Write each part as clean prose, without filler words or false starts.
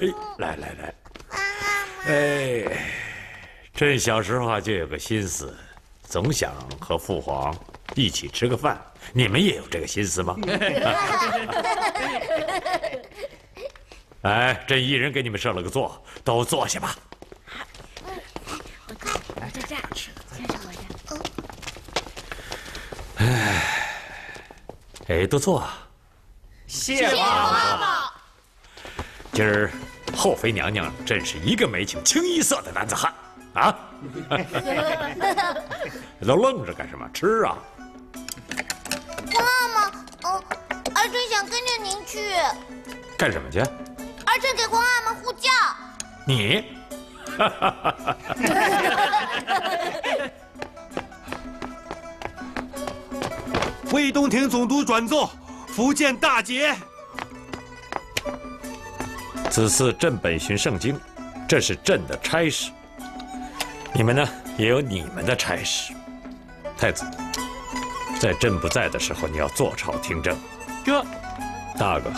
哎，来来来，哎，朕小时候就有个心思，总想和父皇一起吃个饭。你们也有这个心思吗？哎，朕一人给你们设了个座，都坐下吧。我在这儿吃，先生我的。哎，哎，都坐。谢皇后。 今儿后妃娘娘真是一个没请清一色的男子汉啊！都愣着干什么？吃啊！皇阿玛，儿臣想跟着您去。干什么去？儿臣给皇阿玛护驾。你？卫东亭总督转奏，福建大捷。 此次朕本巡圣京，这是朕的差事。你们呢，也有你们的差事。太子，在朕不在的时候，你要坐朝听政。这，大哥，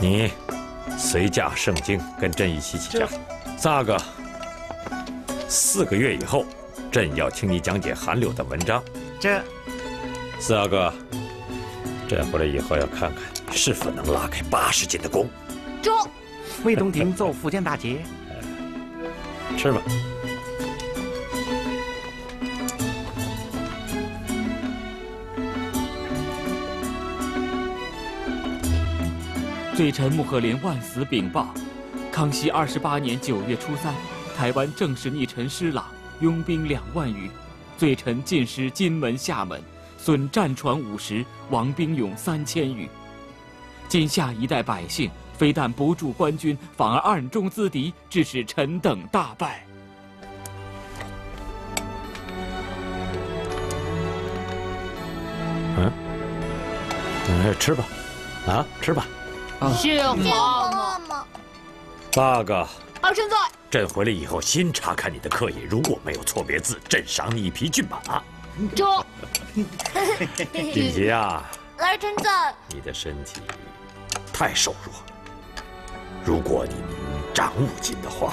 你随驾圣京，跟朕一起起驾。大哥，4个月以后，朕要听你讲解韩柳的文章。这，四阿哥，朕回来以后要看看你是否能拉开80斤的弓。 中，卫东亭奏福建大捷，吃吧。罪臣穆赫林万死禀报：康熙28年9月初3，台湾正式逆臣施琅，拥兵2万余，罪臣进失金门、厦门，损战船50，亡兵勇3000余。今夏一带百姓。 非但不助官军，反而暗中资敌，致使臣等大败。嗯，哎，吃吧，啊，吃吧。谢皇后。大哥。儿臣在。朕回来以后新查看你的刻印，如果没有错别字，朕赏你1匹骏马。中。锦旗啊。儿臣在。你的身体太瘦弱了。 如果你长5斤的话，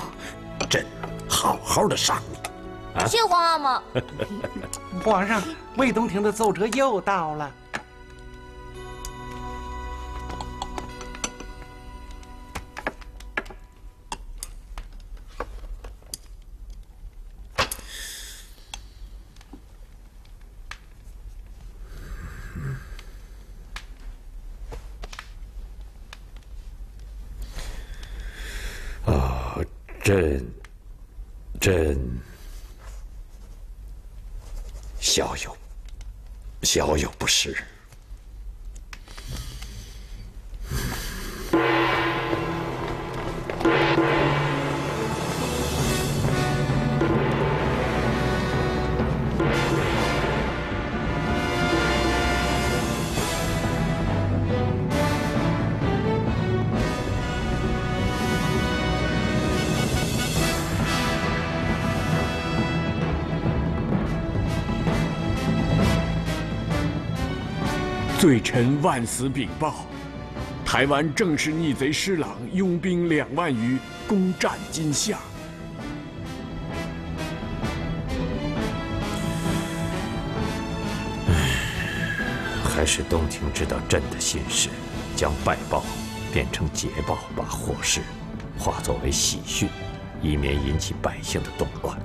朕好好的赏你。啊、谢皇阿玛。皇上，卫东亭的奏折又到了。朕小有不是。罪臣万死禀报，台湾正式逆贼施琅拥兵2万余，攻占今夏。还是东亭知道朕的心事，将败报变成捷报，把祸事化作为喜讯，以免引起百姓的动乱。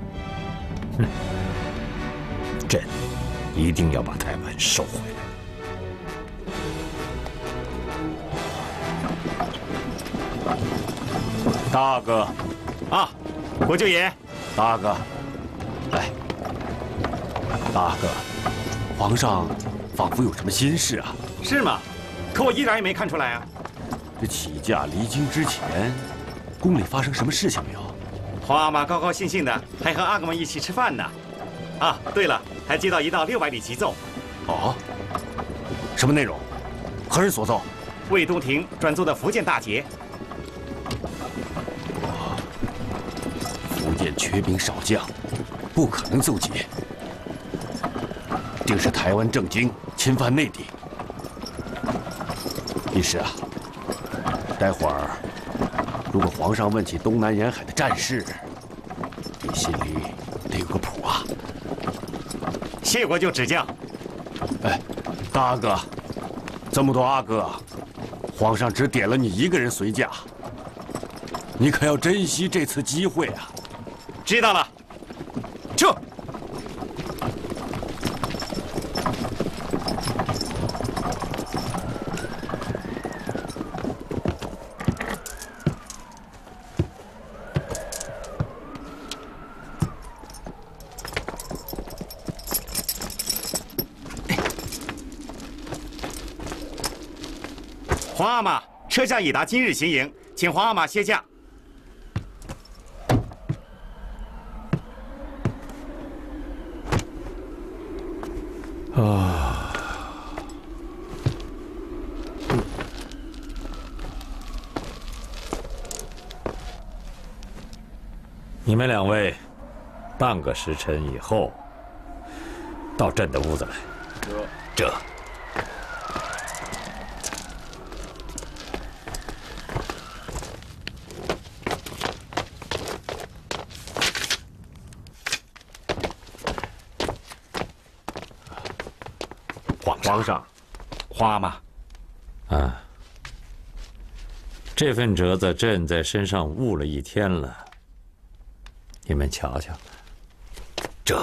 朕一定要把台湾收回来。 大哥，啊，国舅爷，大哥，来，大哥，皇上仿佛有什么心事啊？是吗？可我一点也没看出来啊。这起驾离京之前，宫里发生什么事情没有？皇阿玛高高兴兴的，还和阿哥们一起吃饭呢。啊，对了，还接到一道600里急奏。哦，什么内容？何人所奏？卫东亭转奏的福建大捷。 缺兵少将，不可能奏捷，定是台湾政经侵犯内地。一时啊，待会儿如果皇上问起东南沿海的战事，你心里得有个谱啊。谢国舅指教。哎，大阿哥，这么多阿哥，皇上只点了你一个人随驾，你可要珍惜这次机会啊！知道了，撤。 皇阿玛，车驾已达今日行营，请皇阿玛歇驾。啊！你们两位，半个时辰以后到朕的屋子来。这。 皇上，皇阿玛，啊，这份折子朕在身上悟了一天了，你们瞧瞧，这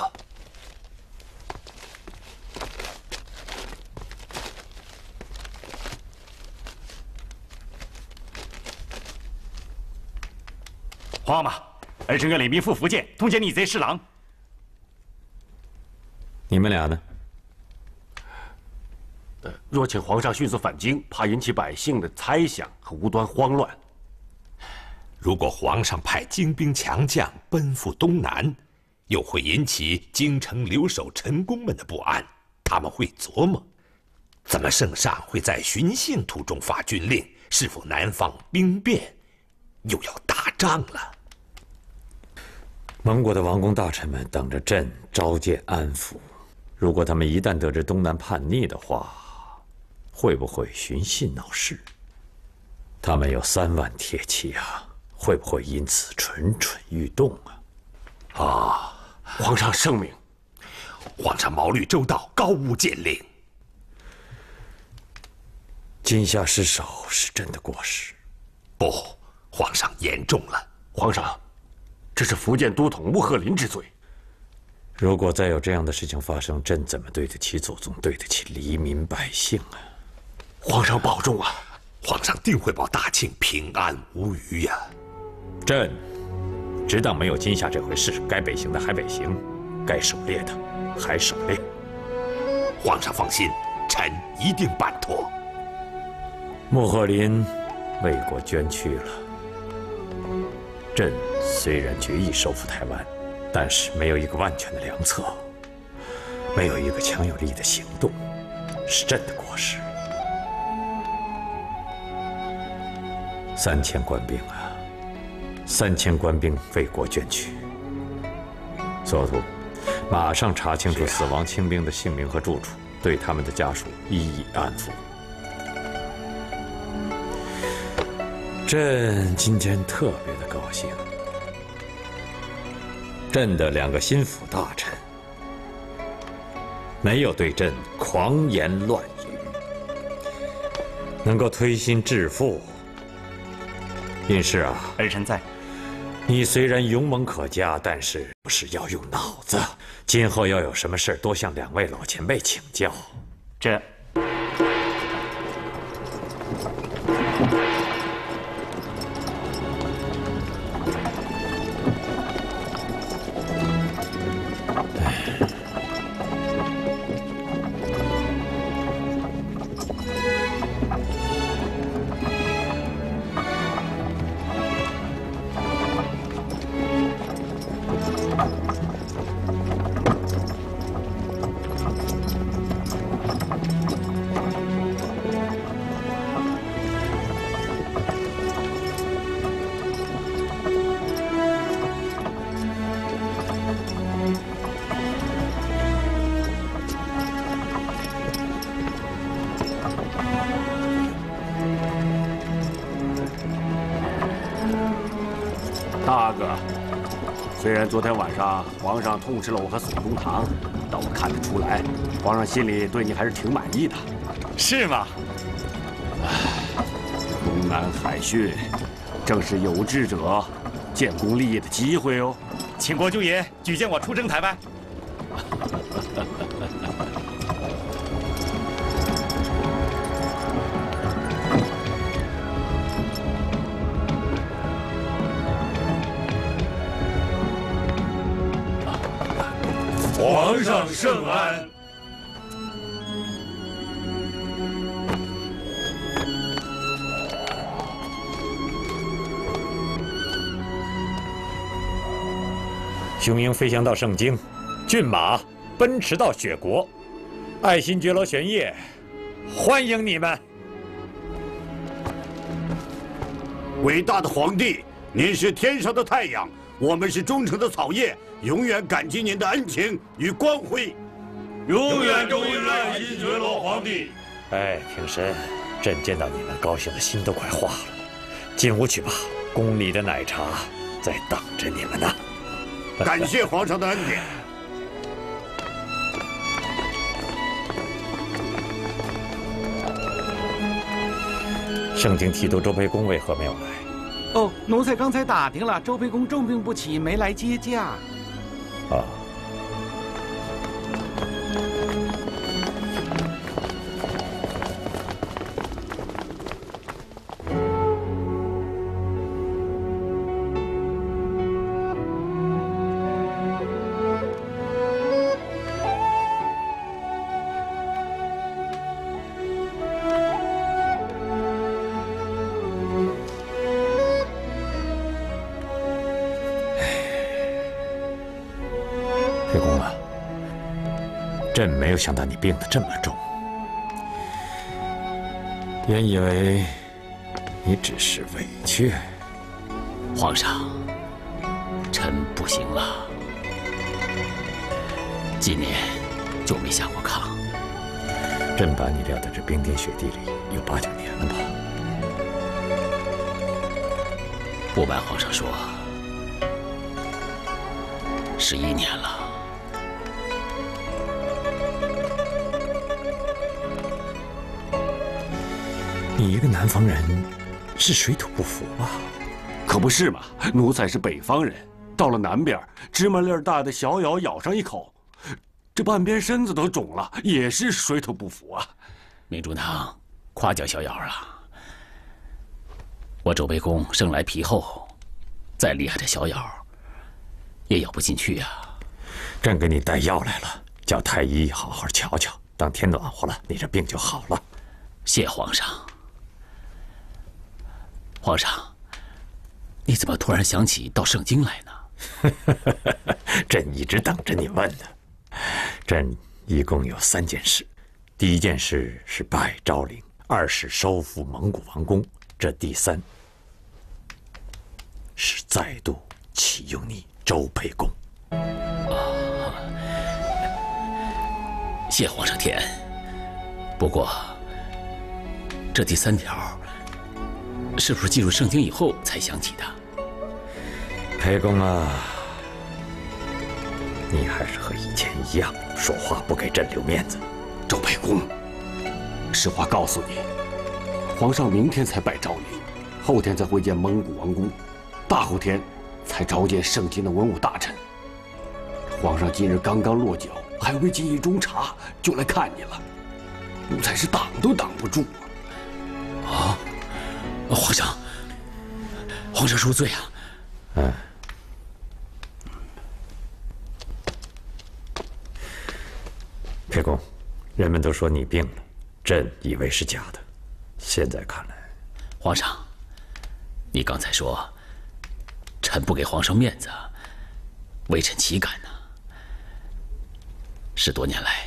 皇阿玛，儿臣愿领兵赴福建，通缉逆贼施琅。你们俩呢？ 若请皇上迅速返京，怕引起百姓的猜想和无端慌乱。如果皇上派精兵强将奔赴东南，又会引起京城留守臣工们的不安。他们会琢磨，怎么圣上会在巡幸途中发军令？是否南方兵变，又要打仗了？蒙古的王公大臣们等着朕召见安抚。如果他们一旦得知东南叛逆的话， 会不会寻衅闹事？他们有3万铁骑啊，会不会因此蠢蠢欲动啊？啊！皇上圣明，皇上毛虑周到，高屋建瓴。今夏失守是朕的过失，不，皇上言重了。皇上，这是福建都统乌鹤林之罪。如果再有这样的事情发生，朕怎么对得起祖宗，对得起黎民百姓啊？ 皇上保重啊！皇上定会保大清平安无虞呀、啊。朕只当没有今夏这回事，该北行的还北行，该狩猎的还狩猎。皇上放心，臣一定办妥。穆赫林为国捐躯了。朕虽然决意收复台湾，但是没有一个万全的良策，没有一个强有力的行动，是朕的过失。 3000官兵啊！3000官兵为国捐躯。所图，马上查清楚死亡清兵的姓名和住处，对他们的家属一一安抚。朕今天特别的高兴，朕的两个心腹大臣没有对朕狂言乱语，能够推心置腹。 隐士啊，儿臣在。你虽然勇猛可嘉，但是不是要用脑子？今后要有什么事，多向两位老前辈请教。这。大哥，虽然昨天晚上皇上痛斥了我和左宗棠，但我看得出来，皇上心里对你还是挺满意的，是吗？唉，东南海训，正是有志者建功立业的机会哦。请国舅爷举荐我出征台湾。皇上圣安。雄鹰飞翔到盛京，骏马奔驰到雪国，爱新觉罗玄烨欢迎你们！伟大的皇帝，您是天上的太阳，我们是忠诚的草叶。 永远感激您的恩情与光辉，永远忠于爱新觉罗皇帝。哎，平神，朕见到你们高兴的心都快化了。进屋去吧，宫里的奶茶在等着你们呢。感谢皇上的恩典。盛京提督周培公为何没有来？哦，奴才刚才打听了，周培公重病不起，没来接驾。 啊！朕没有想到你病得这么重，原以为你只是委屈。皇上，臣不行了，几年就没下过炕。朕把你撂在这冰天雪地里有8、9年了吧？不瞒皇上说，11年了。 你一个南方人，是水土不服吧？可不是嘛，奴才是北方人，到了南边，芝麻粒大的小咬咬上一口，这半边身子都肿了，也是水土不服啊。明珠堂夸奖小咬啊！我周培公生来皮厚，再厉害的小咬也咬不进去呀。朕给你带药来了，叫太医好好瞧瞧，等天暖和了，你这病就好了。谢皇上。 皇上，你怎么突然想起到盛京来呢？朕一直等着你问呢。朕一共有3件事，第一件事是拜昭陵，二是收复蒙古王宫，这第三是再度启用你周沛公。啊，谢皇上天。不过，这第3条。 是不是进入圣经以后才想起的？沛公啊，你还是和以前一样，说话不给朕留面子。周沛公，实话告诉你，皇上明天才拜昭陵，后天才会见蒙古王公，大后天才召见圣经的文武大臣。皇上今日刚刚落脚，还未进一中茶，就来看你了，奴才是挡都挡不住啊！啊！ 皇上，皇上恕罪啊！嗯，沛公，人们都说你病了，朕以为是假的，现在看来，皇上，你刚才说，臣不给皇上面子，为臣岂敢呢？10多年来，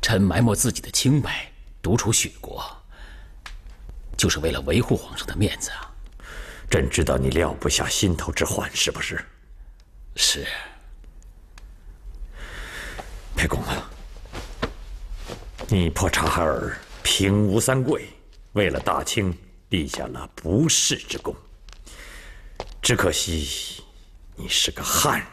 臣埋没自己的清白，独处雪国。 就是为了维护皇上的面子啊！朕知道你撂不下心头之患，是不是？是。沛公啊，你破察哈尔，平吴三桂，为了大清立下了不世之功。只可惜你是个汉人，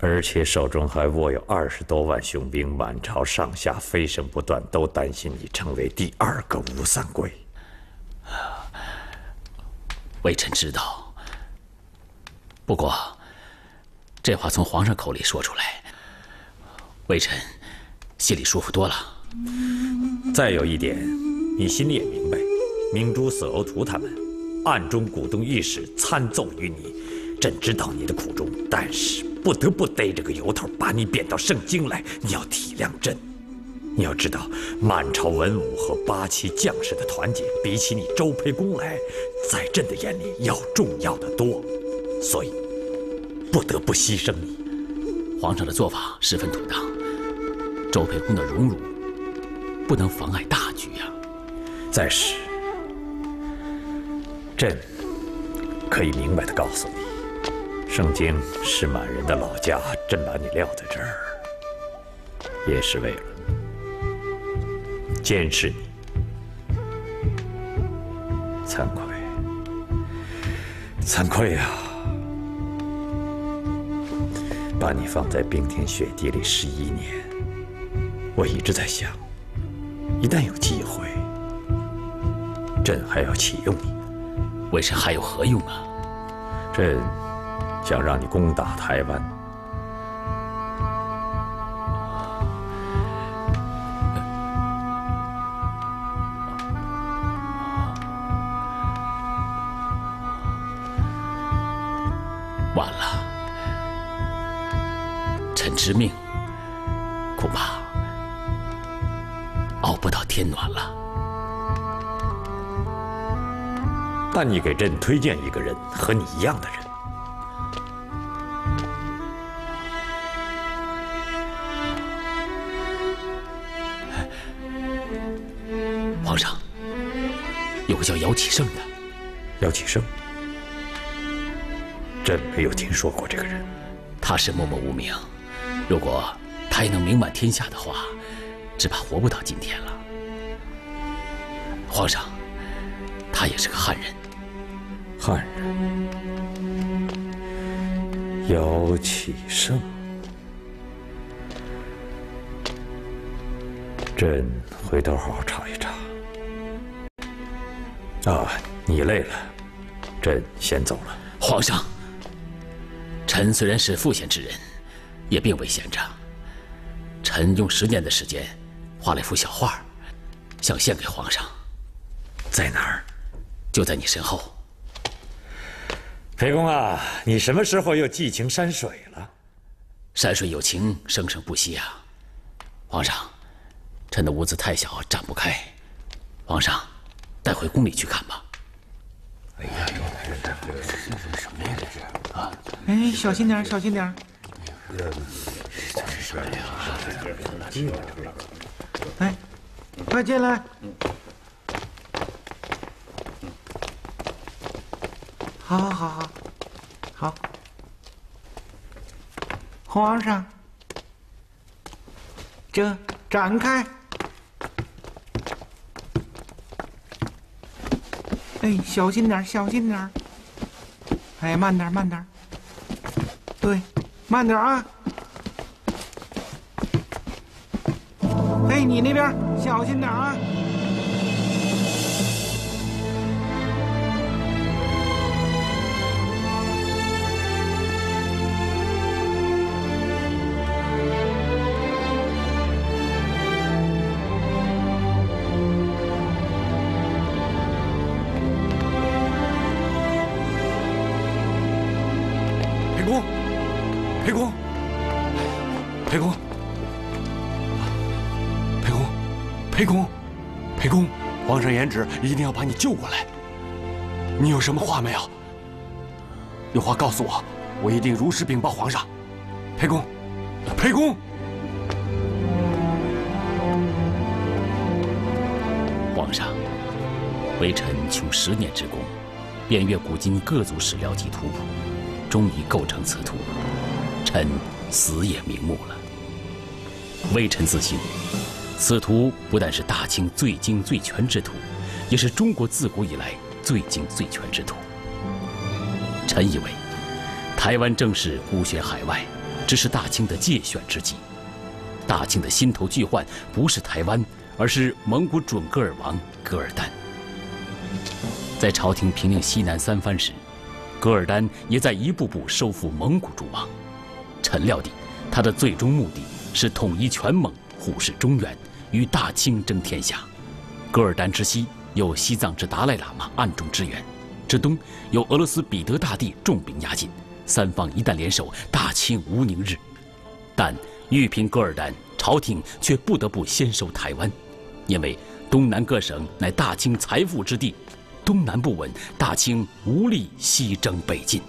而且手中还握有20多万雄兵，满朝上下飞升不断，都担心你成为第二个吴三桂。微臣知道，不过这话从皇上口里说出来，微臣心里舒服多了。再有一点，你心里也明白，明珠、死欧图他们 暗中鼓动御史参奏于你，朕知道你的苦衷，但是不得不逮着个由头把你贬到盛京来。你要体谅朕，你要知道满朝文武和8旗将士的团结，比起你周沛公来，在朕的眼里要重要的多，所以不得不牺牲你。皇上的做法十分妥当，周沛公的荣辱不能妨碍大局呀。再是， 朕可以明白地告诉你，盛京是满人的老家，朕把你撂在这儿，也是为了监视你。惭愧，惭愧啊！把你放在冰天雪地里11年，我一直在想，一旦有机会，朕还要启用你。 微臣还有何用啊？朕想让你攻打台湾。晚了，臣之命恐怕熬不到天暖了。 但你给朕推荐一个人，和你一样的人。皇上，有个叫姚启圣的。姚启圣，朕没有听说过这个人。他是默默无名，如果他也能名满天下的话，只怕活不到今天了。皇上，他也是个汉人。 汉人姚启圣，朕回头好好查一查。啊，你累了，朕先走了。皇上，臣虽然是赋闲之人，也并未闲着。臣用10年的时间画了一幅小画，想献给皇上。在哪儿？就在你身后。 沛公啊，你什么时候又寄情山水了？山水有情，生生不息啊！皇上，臣的屋子太小，展不开。皇上，带回宫里去看吧。哎呀，这什么呀？这是啊！哎，小心点，小心点！这是什么呀？哎，快进来！ 好，皇上，这展开。哎，小心点，小心点。哎，慢点，慢点。对，慢点啊。哎，你那边小心点啊。 沛公，皇上言旨，一定要把你救过来。你有什么话没有？有话告诉我，我一定如实禀报皇上。沛公，皇上，微臣穷10年之功，遍阅古今各族史料及图谱，终于构成此图。臣死也瞑目了。微臣自信， 此图不但是大清最精最全之图，也是中国自古以来最精最全之途。臣以为，台湾政事孤悬海外，只是大清的借选之计。大清的心头巨患不是台湾，而是蒙古准噶尔王噶尔丹。在朝廷平定西南三藩时，噶尔丹也在一步步收复蒙古诸王。臣料定，他的最终目的是统一全蒙，虎视中原，与大清争天下。噶尔丹之西有西藏之达赖喇嘛暗中支援，之东有俄罗斯彼得大帝重兵压境，三方一旦联手，大清无宁日。但欲平噶尔丹，朝廷却不得不先收台湾，因为东南各省乃大清财富之地，东南不稳，大清无力西征北进。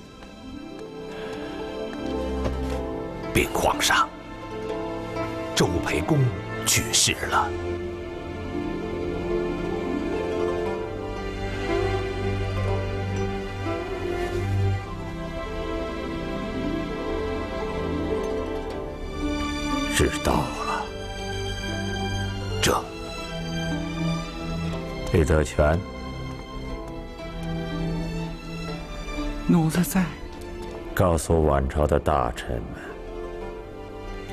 禀皇上，周培公去世了。知道了。这，裴德全，奴才在。告诉晚朝的大臣们，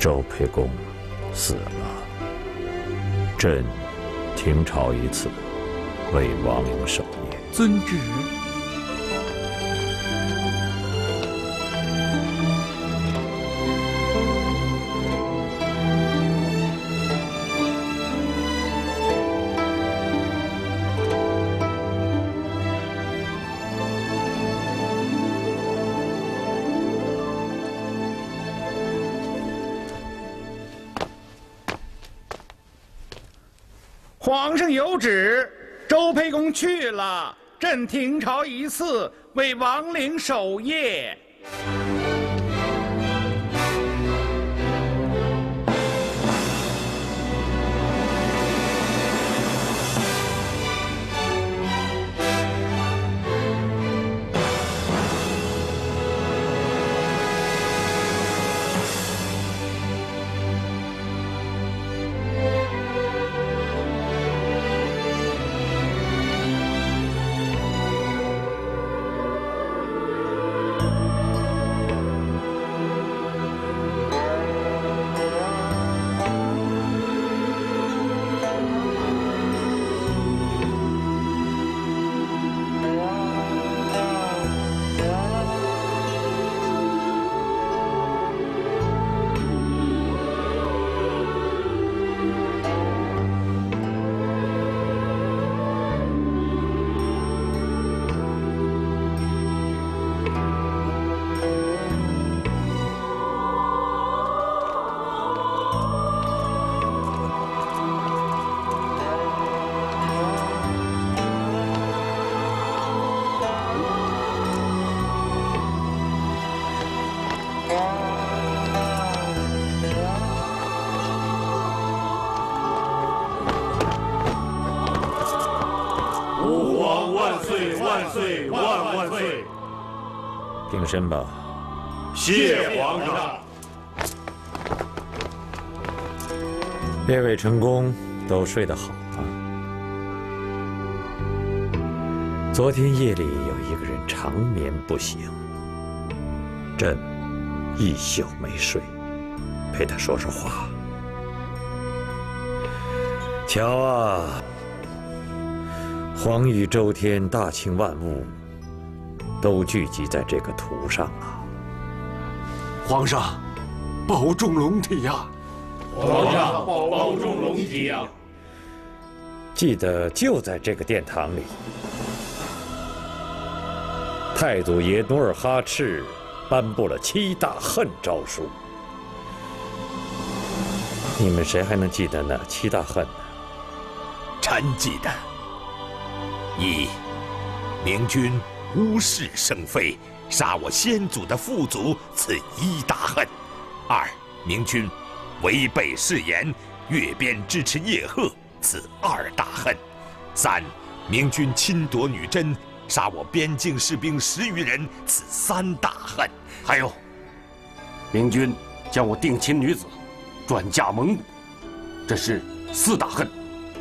周培公死了。朕停朝一次，为亡灵守夜。遵旨。皇上有旨，周沛公去了，朕停朝一次，为亡灵守夜。定身吧，谢皇上。列位臣工都睡得好吗？昨天夜里有一个人长眠不醒，朕一宿没睡，陪他说说话。瞧啊，寰宇周天，大清万物。 都聚集在这个图上啊！皇上，保重龙体呀！皇上，保重龙体呀！记得就在这个殿堂里，太祖爷努尔哈赤颁布了7大恨诏书。你们谁还能记得哪7大恨呢？臣记得：一，明君 诬是生非，杀我先祖的父祖，此1大恨；二，明君违背誓言，越边支持叶赫，此2大恨；三，明君侵夺女真，杀我边境士兵10余人，此3大恨；还有，明君将我定亲女子，转嫁蒙古，这是4大恨；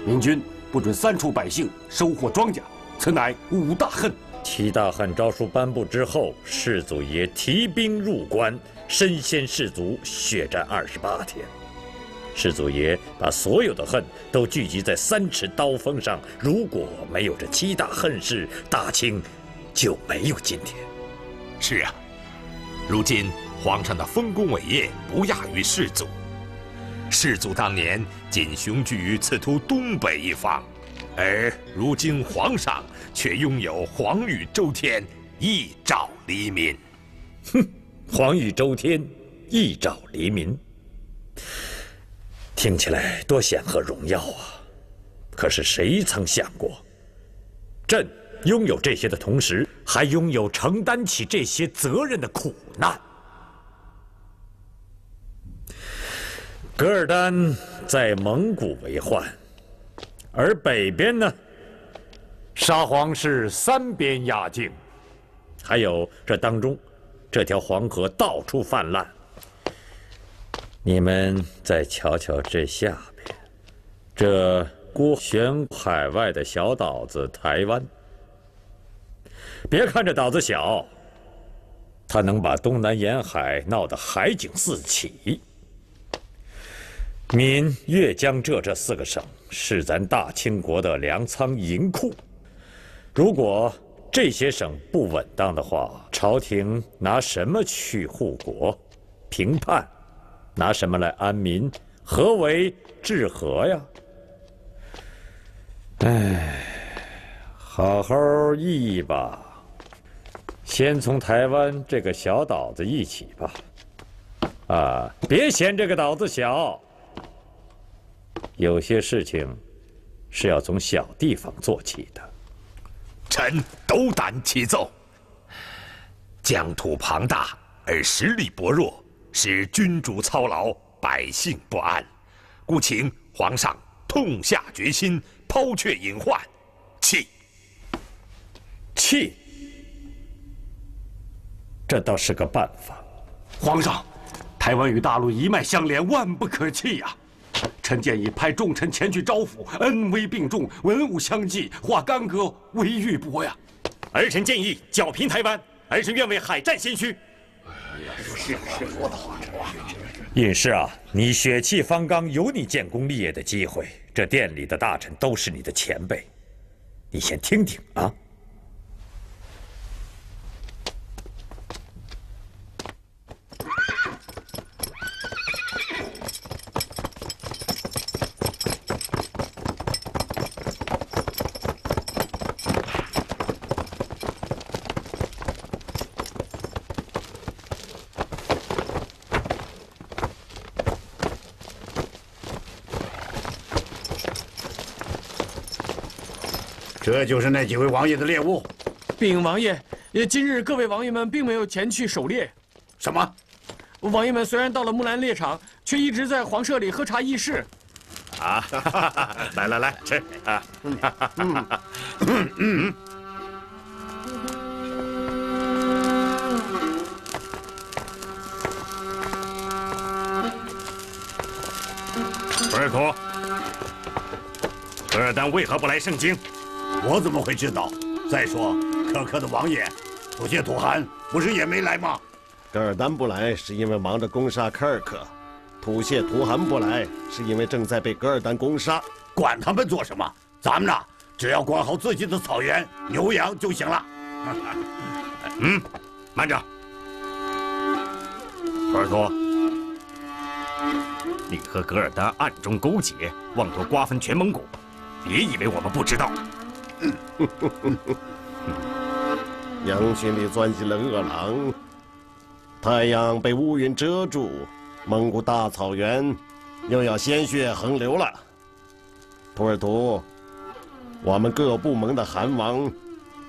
明君不准3处百姓收获庄稼，此乃五大恨。七大恨诏书颁布之后，世祖爷提兵入关，身先士卒，血战28天。世祖爷把所有的恨都聚集在3尺刀锋上，如果没有这七大恨事，大清就没有今天。是啊，如今皇上的丰功伟业不亚于世祖。 世祖当年仅雄踞于此图东北一方，而如今皇上却拥有寰宇周天，一诏黎民。哼，寰宇周天，一诏黎民，听起来多显赫荣耀啊！可是谁曾想过，朕拥有这些的同时，还拥有承担起这些责任的苦难。 噶尔丹在蒙古为患，而北边呢，沙皇是3边压境，还有这当中，这条黄河到处泛滥。你们再瞧瞧这下边，这孤悬海外的小岛子台湾。别看这岛子小，它能把东南沿海闹得海景四起。 闽粤江浙这4个省是咱大清国的粮仓银库，如果这些省不稳当的话，朝廷拿什么去护国、平叛？拿什么来安民？何为治河呀？哎，好好议议吧，先从台湾这个小岛子议起吧。啊，别嫌这个岛子小。 有些事情是要从小地方做起的，臣斗胆启奏。疆土庞大而实力薄弱，使君主操劳，百姓不安，故请皇上痛下决心，抛却隐患，弃。这倒是个办法。皇上，台湾与大陆一脉相连，万不可弃呀！ 臣建议派重臣前去招抚，恩威并重，文武相济，化干戈为玉帛呀。儿臣建议剿平台湾，儿臣愿为海战先驱。是，说得好。隐士啊，你血气方刚，有你建功立业的机会。这殿里的大臣都是你的前辈，你先听听啊。 这就是那几位王爷的猎物。禀王爷，今日各位王爷们并没有前去狩猎。什么？王爷们虽然到了木兰猎场，却一直在皇舍里喝茶议事。啊！来，吃啊！尔图，噶尔丹为何不来盛京？ 我怎么会知道？再说，可可的王爷，土谢土汗不是也没来吗？噶尔丹不来是因为忙着攻杀柯尔可，土谢土汗不来是因为正在被噶尔丹攻杀。管他们做什么？咱们呢，只要管好自己的草原、牛羊就行了。嗯，慢着，尔多，你和噶尔丹暗中勾结，妄图瓜分全蒙古，别以为我们不知道。 羊群里钻进了饿狼，太阳被乌云遮住，蒙古大草原又要鲜血横流了。图尔图，我们各部门的汗王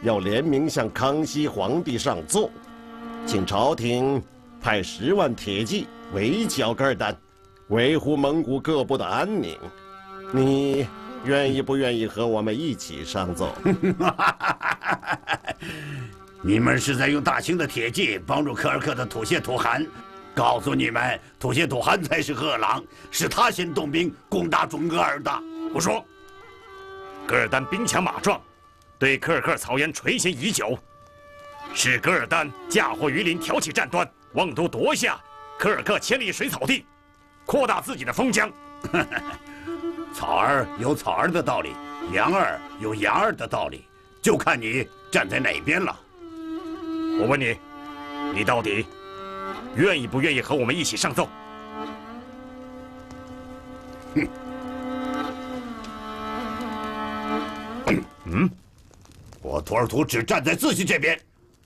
要联名向康熙皇帝上奏，请朝廷派10万铁骑围剿噶尔丹，维护蒙古各部的安宁。你。 愿意不愿意和我们一起上奏？你们是在用大清的铁骑帮助柯尔克的土谢土汗。告诉你们，土谢土汗才是恶狼，是他先动兵攻打准噶尔的。我说，噶尔丹兵强马壮，对科尔克草原垂涎已久，使噶尔丹嫁祸于林，挑起战端，妄图夺下科尔克千里水草地，扩大自己的封疆。草儿有草儿的道理，羊儿有羊儿的道理，就看你站在哪边了。我问你，你到底愿不愿意和我们一起上奏？哼。 嗯，我图尔图只站在自己这边，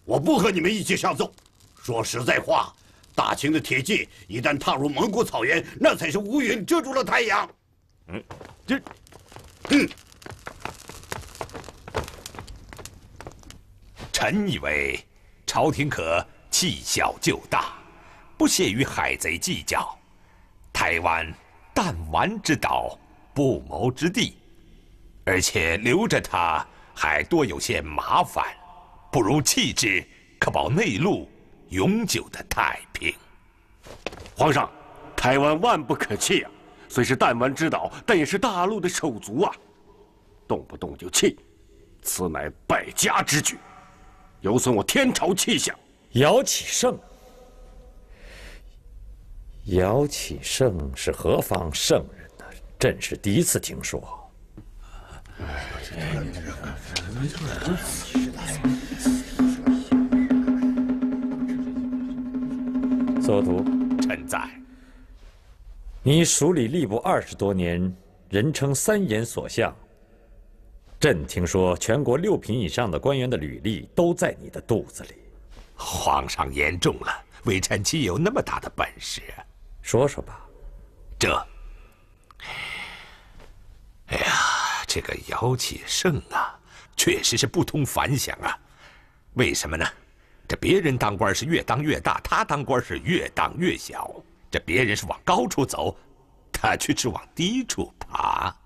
我不和你们一起上奏。说实在话，大秦的铁骑一旦踏入蒙古草原，那才是乌云遮住了太阳。嗯，这，嗯，臣以为，朝廷可弃小就大，不屑与海贼计较。台湾弹丸之岛，不谋之地。 而且留着它还多有些麻烦，不如弃之，可保内陆永久的太平。皇上，台湾万不可弃啊！虽是弹丸之岛，但也是大陆的手足啊！动不动就弃，此乃败家之举，有损我天朝气象。姚启胜是何方圣人呢？朕是第一次听说。 左图，臣在。你署理吏部20多年，人称三严所向。朕听说全国6品以上的官员的履历都在你的肚子里。皇上言重了，微臣岂有那么大的本事？说说吧。哎呀！ 这个姚启胜啊，确实是不同凡响啊！为什么呢？这别人当官是越当越大，他当官是越当越小。这别人是往高处走，他却只往低处爬。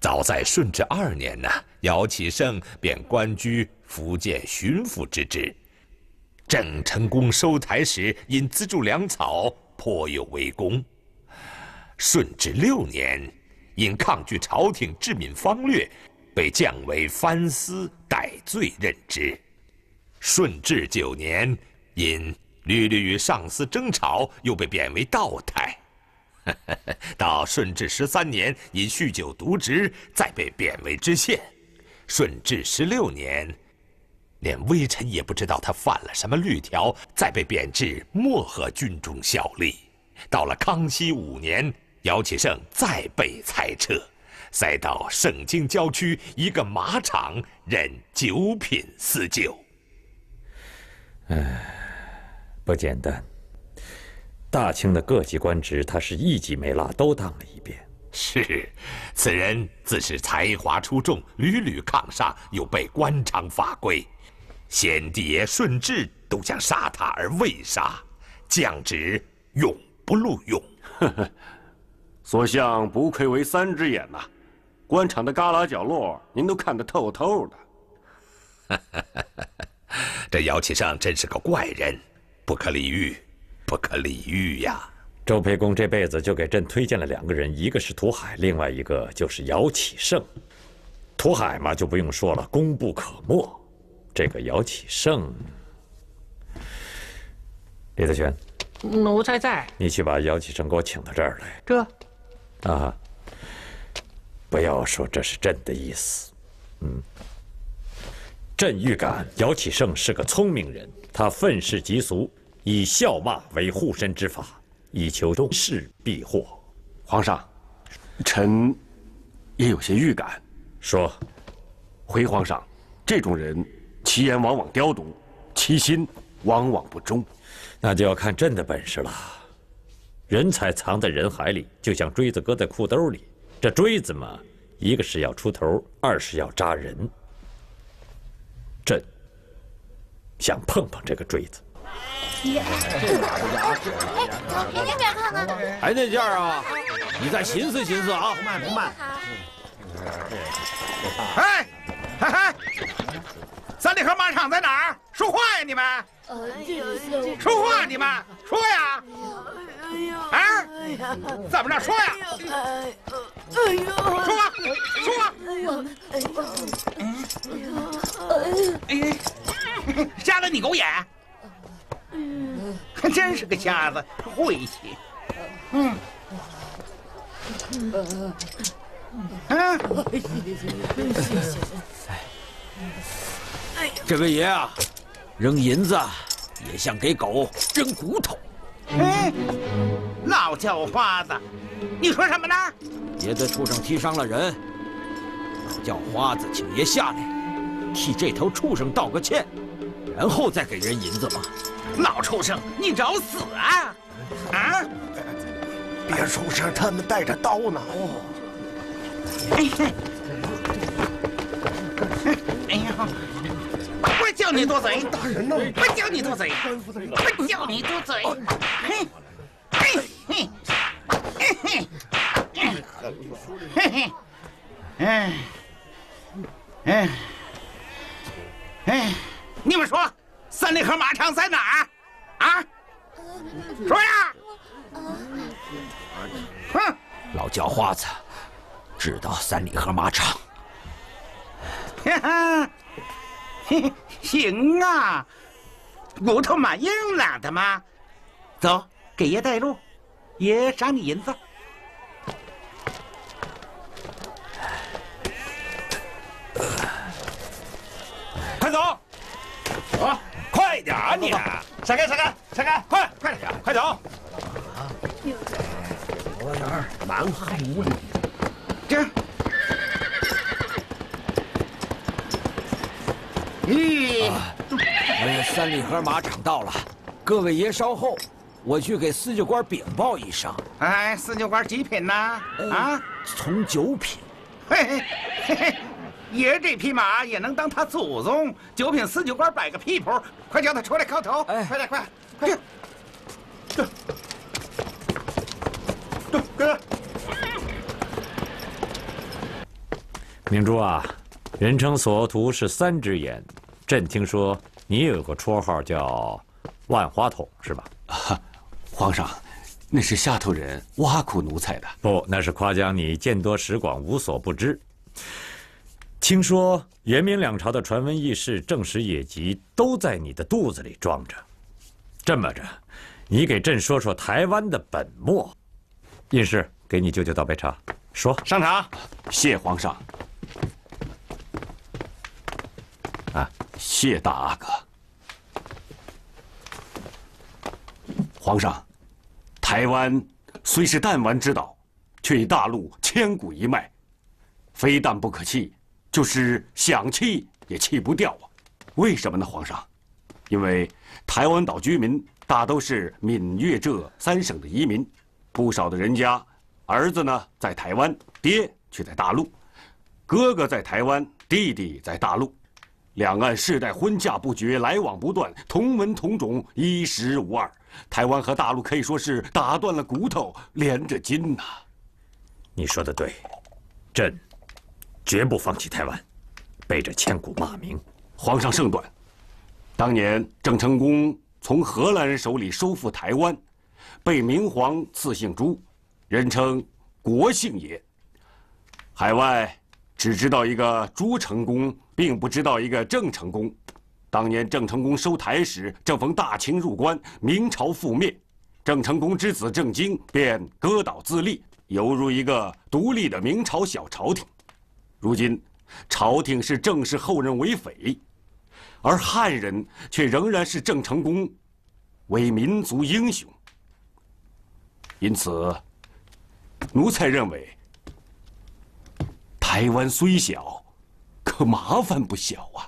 早在顺治2年呢，姚启胜便官居福建巡抚之职。郑成功收台时，因资助粮草，颇有为功。顺治6年。 因抗拒朝廷治闽方略，被降为藩司，逮罪任职。顺治9年，因屡与上司争吵，又被贬为道台。到顺治13年，因酗酒渎职，再被贬为知县。顺治16年，连微臣也不知道他犯了什么律条，再被贬至漠河军中效力。到了康熙5年。 姚启胜再被裁撤，塞到盛京郊区一个马场任9品司旧。不简单。大清的各级官职，他是一级没落，都当了一遍。是，此人自是才华出众，屡屡抗上，又被官场法规，先帝爷顺治都想杀他而未杀，降职永不录用。所向不愧为3只眼呐、啊，官场的旮旯角落您都看得透透的。这姚启胜真是个怪人，不可理喻，不可理喻呀！周沛公这辈子就给朕推荐了2个人，一个是涂海，另外一个就是姚启胜。涂海嘛就不用说了，功不可没。这个姚启胜，李德全，奴才在。你去把姚启胜给我请到这儿来。这。 啊！不要说这是朕的意思，朕预感姚启胜是个聪明人，他愤世嫉俗，以笑骂为护身之法，以求中事必祸。皇上，臣也有些预感。说，回皇上，这种人其言往往刁毒，其心往往不忠，那就要看朕的本事了。 人才藏在人海里，就像锥子搁在裤兜里。这锥子嘛，一个是要出头，二是要扎人。朕想碰碰这个锥子。您那边看看。还那件啊？你再寻思寻思啊！不慢不慢。哎，嘿嘿，三里河马场在哪儿？说话呀你们！说话你们说呀！ 哎，怎么着？说呀！说吧，说吧！哎，瞎了你狗眼！还真是个瞎子，晦气。这位爷啊，扔银子也像给狗扔骨头。哎，老叫花子，你说什么呢？爷在畜生踢伤了人，老叫花子，请爷下来，替这头畜生道个歉，然后再给人银子吧。老畜生，你找死啊！啊！别出声，他们带着刀呢。哦。哎呀！ 不叫你多嘴，大人呢？不叫你多嘴，不叫你多嘴。嘿，嘿，嘿，嘿，嘿，嘿，哎，哎，哎，你们说，三里河马场在哪儿？啊？说呀！哼，老叫花子知道三里河马场。哈哈。 行啊，骨头马硬朗的嘛，走，给爷带路，爷赏你银子。快走，啊，快点啊你！闪开，闪开，闪开！快，快点，快走！啊，有点蛮横无理，这。 哎，三里河马场到了，各位爷稍后，我去给司教官禀报一声。哎，司教官几品呢？啊，从9品。嘿嘿嘿，爷这匹马也能当他祖宗，9品司教官摆个屁谱，快叫他出来叩头！哎，快点，快，快点，走，走，哥。明珠啊。 人称索图是3只眼，朕听说你也有个绰号叫“万花筒”是吧？啊，皇上，那是下头人挖苦奴才的。不，那是夸奖你见多识广，无所不知。听说元明2朝的传闻轶事、正史野籍都在你的肚子里装着。这么着，你给朕说说台湾的本末。印氏，给你舅舅倒杯茶。说，上茶。谢皇上。 啊，谢大阿哥。皇上，台湾虽是弹丸之岛，却与大陆千古一脉，非但不可弃，就是想弃也弃不掉啊！为什么呢，皇上？因为台湾岛居民大都是闽粤浙3省的移民，不少的人家儿子呢在台湾，爹却在大陆，哥哥在台湾，弟弟在大陆。 两岸世代婚嫁不绝，来往不断，同文同种，衣食无二。台湾和大陆可以说是打断了骨头，连着筋呐。你说的对，朕绝不放弃台湾，背着千古骂名。皇上圣断，当年郑成功从荷兰人手里收复台湾，被明皇赐姓朱，人称国姓爷。海外只知道一个朱成功。 并不知道一个郑成功，当年郑成功收台时，正逢大清入关，明朝覆灭，郑成功之子郑经便割岛自立，犹如一个独立的明朝小朝廷。如今，朝廷是正视后人为匪，而汉人却仍然视郑成功为民族英雄。因此，奴才认为，台湾虽小。 可麻烦不小啊！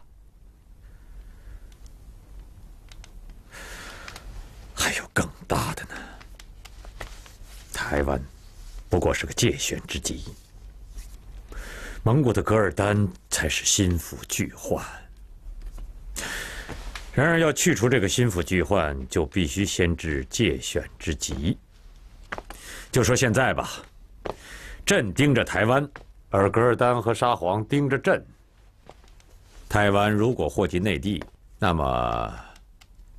还有更大的呢。台湾不过是个界选之地，蒙古的噶尔丹才是心腹巨患。然而，要去除这个心腹巨患，就必须先治界选之疾。就说现在吧，朕盯着台湾，而噶尔丹和沙皇盯着朕。 台湾如果祸及内地，那么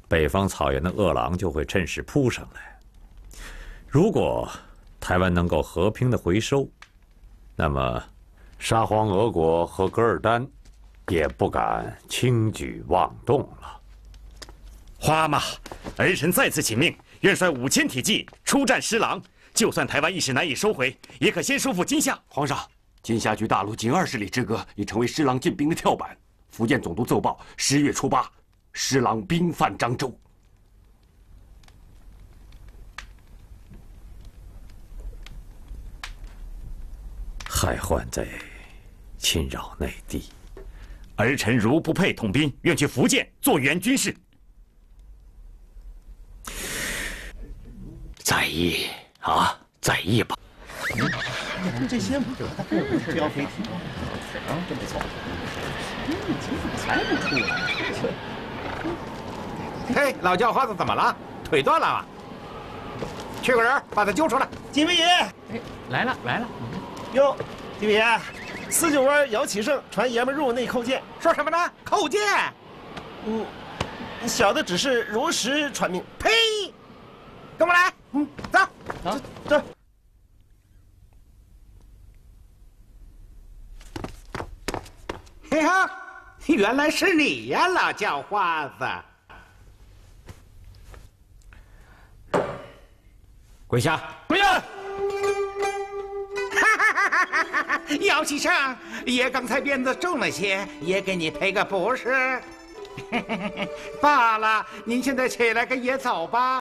北方草原的饿狼就会趁势扑上来。如果台湾能够和平的回收，那么沙皇俄国和噶尔丹也不敢轻举妄动了。花马，儿臣再次请命，愿率5000铁骑出战施琅。就算台湾一时难以收回，也可先收复金厦。皇上，金厦距大陆仅20里之隔，已成为施琅进兵的跳板。福建总督奏报，10月初8，施琅兵犯漳州。 害患在侵扰内地，儿臣如不配统兵，愿去福建做援军事。在意啊，在意吧。这些嘛，这要飞踢啊，真不错。怎么才不出来？嘿，老叫花子怎么了？腿断了吗？缺个人把他揪出来。金威爷，哎，来了来了。 哟，金爷，49湾姚启胜传爷们入内叩见，说什么呢？叩见。嗯，小的只是如实传命。呸！跟我来。嗯，走，走，走。嘿哈，原来是你呀，老叫花子。跪下，跪下。 姚启胜，爷刚才鞭子重了些，爷给你赔个不是。罢了，您现在起来跟爷走吧。